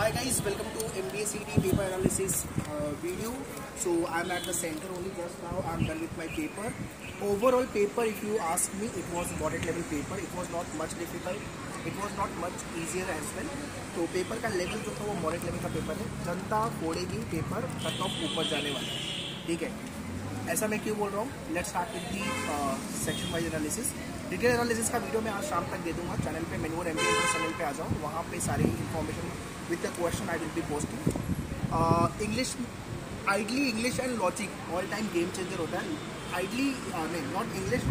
Hi guys, welcome to MBA CET paper analysis video. So I'm at the center only just now. I'm done with my paper. Overall paper, if you ask me, it was moderate level paper. It was not much difficult. It was not much easier as well. तो paper का level जो था वो moderate level का paper है. जनता फोड़ेगी paper तक ऊपर जाने वाला है. ठीक है. ऐसा मैं क्यों बोल रहा हूँ? Let's start with the section wise analysis. Detail analysis का वीडियो मैं आज शाम तक दे दूँगा. चैनल पे मैन्योर MBA चैनल पे आ जाओ. वहाँ पे सारी information with the question I will be posting. English ideally English and logic all time game changer होता है. आइडली नहीं not English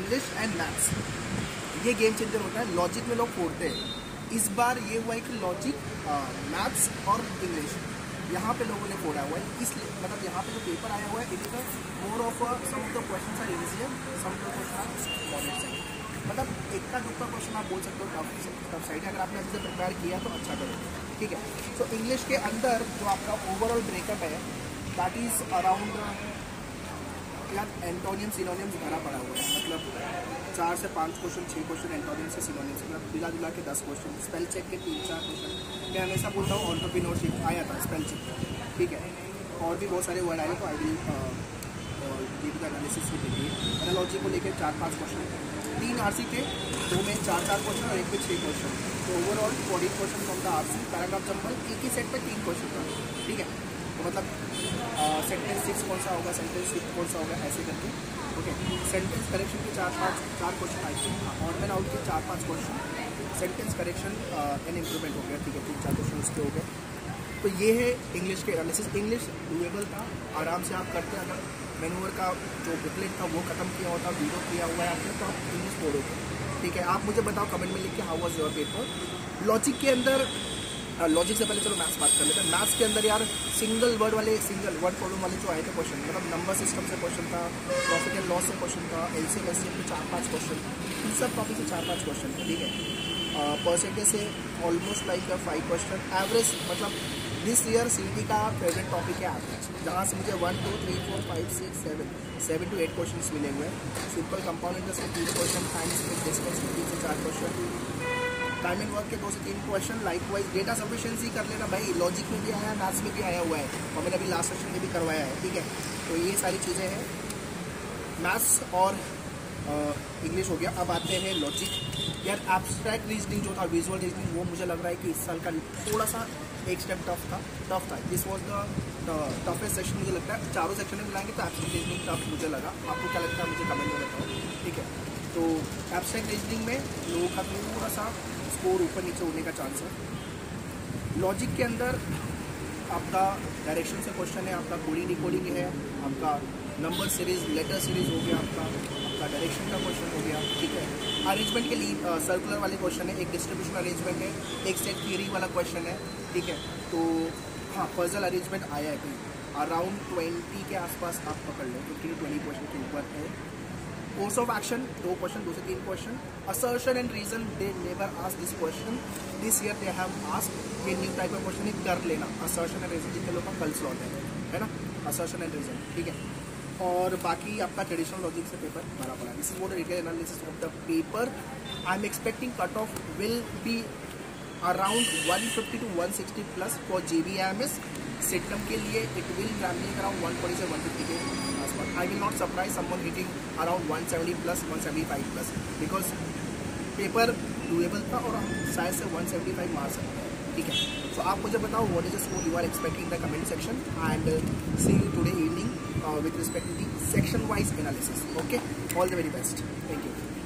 English and maths ये गेम चेंजर होता है. लॉजिक में लोग फोड़ते हैं. इस बार ये हुआ है कि लॉजिक मैथ्स और इंग्लिश यहाँ पे लोगों ने फोड़ा हुआ है. इसलिए मतलब यहाँ पे जो पेपर आया हुआ है it is more of some of the question are easier some of the question are moderate side. मतलब एक का दुक्का क्वेश्चन आप बोल सकते हो टफ साइड है. अगर आपने अच्छे से प्रिपेयर किया तो अच्छा करो. ठीक है. सो इंग्लिश के अंदर जो आपका ओवरऑल ब्रेकअप है that is around antonym synonyms भरा पड़ा हुआ है. मतलब 4 से 5 क्वेश्चन 6 क्वेश्चन एंटोनियम्स से सिनोनियम्स मतलब मिला जुला के 10 क्वेश्चन. स्पेल चेक के 3-4 क्वेश्चन. मैं हमेशा बोलता हूँ ऑन्टरप्रीनोरशिप आया था स्पेल चेक. ठीक है. और भी बहुत सारे वर्ड आए तो I will give the analysis के लिए एनालॉजी को लेकर 4-5 क्वेश्चन 3 RC के 2 में 4-4 क्वेश्चन और 1 में 6 क्वेश्चन. तो overall 40 question from the RC. Paragraph jumble एक ही सेट पर 3 क्वेश्चन था. ठीक है. तो मतलब सेंटेंस 6 कौन सा होगा सेंटेंस 6 कौन सा होगा ऐसे करके. ओके. सेंटेंस करेक्शन के 4-5 क्वेश्चन आए थे. ऑन एंड आउट के 4-5 question. Sentence correction and improvement हो गया. ठीक है. 3-4 क्वेश्चन उसके हो गए. तो ये है इंग्लिश के एनालिसिस. इंग्लिश डूएबल था. आराम से आप करते हैं. अगर मैनूवर का जो बुकलेट था वो ख़त्म किया होता वीडियो किया हुआ है आपने तो आप इंग्लिश बोलोगे. ठीक है. आप मुझे बताओ कमेंट में लिख के how was your paper. Logic के अंदर लॉजिक से पहले चलो मैथ्स बात कर लेते हैं. मैथ्स के अंदर यार सिंगल वर्ड प्रॉब्लम वाले जो आए थे क्वेश्चन मतलब नंबर सिस्टम से क्वेश्चन था. प्रॉफिट एंड लॉस से क्वेश्चन था. LCM के 4-5 क्वेश्चन. इन सब टॉपिक से 4-5 क्वेश्चन. ठीक है. परसेंटेज से ऑलमोस्ट लाइक 5 क्वेश्चन. एवरेज मतलब दिस ईयर CET का फेवरेट टॉपिक है एवरेज. जहाँ से मुझे 1, 2, 3, 4, 5, 6, 7 to 8 क्वेश्चन मिले हुए हैं. सिंपल कंपाउंड इंटरेस्ट के 3 क्वेश्चन. टाइम स्पेस डिस्टेंस 3 से 4 क्वेश्चन. टाइम एंड वर्क के 2 से 3 question. Likewise data sufficiency कर लेना भाई. लॉजिक में भी आया मैथ्स में भी आया हुआ है और मैंने अभी लास्ट सेशन में भी करवाया है. ठीक है. तो ये सारी चीज़ें हैं. मैथ्स और इंग्लिश हो गया. अब आते हैं लॉजिक. यार एब्स्ट्रैक्ट रीजनिंग जो था विजुअल रीजनिंग वो मुझे लग रहा है कि इस साल का थोड़ा सा एक स्टेप टफ था. This was the toughest section मुझे लगता है. चारों सेक्शन में मिलाएंगे तो एब्स्ट्रैक्ट रीजनिंग टफ मुझे लगा. आपको क्या लगता है मुझे कमेंट में बताओ. ठीक है. तो एब्स्ट्रैक्ट रीजनिंग में लोगों का थोड़ा सा स्कोर ऊपर नीचे होने का चांस है. लॉजिक के अंदर आपका डायरेक्शन से क्वेश्चन है. आपका कोडिंग डिकोडिंग है. आपका नंबर सीरीज लेटर सीरीज हो गया. आपका डायरेक्शन का क्वेश्चन हो गया. ठीक है. अरेंजमेंट के लिए सर्कुलर वाले क्वेश्चन है. एक डिस्ट्रीब्यूशन अरेंजमेंट है. एक सेट थियरी वाला क्वेश्चन है. ठीक है. तो हाँ पजल अरेंजमेंट आया है कहीं अराउंड 20 के आसपास आप पकड़ लें. 15-20 क्वेश्चन के ऊपर है. कोर्स ऑफ एक्शन 2 क्वेश्चन 2 से 3 question. Assertion and reason they never ask this question this year they have ask. ये न्यू टाइप का क्वेश्चन है. कर लेना असर्शन एंड रीजन जितने लोग का कल स्लॉट है ना असर्शन एंड रीजन. ठीक है. और बाकी आपका ट्रेडिशनल लॉजिक से पेपर भरा पड़ा. This is what detail analysis of the paper. I am expecting cut off will be around 150 to 160 plus for JBAMS. सेटम के लिए इट विल रैम्बलिंग अराउंड 140 से 150 के आसपास. I will not surprise someone hitting around 170 plus 175 plus because paper doable था और हम शायद से 175 मार सकते हैं. ठीक है. सो आप मुझे बताओ what is the score you are expecting the comment section and see you today evening with respect to the section wise analysis. Okay. All the very best. Thank you.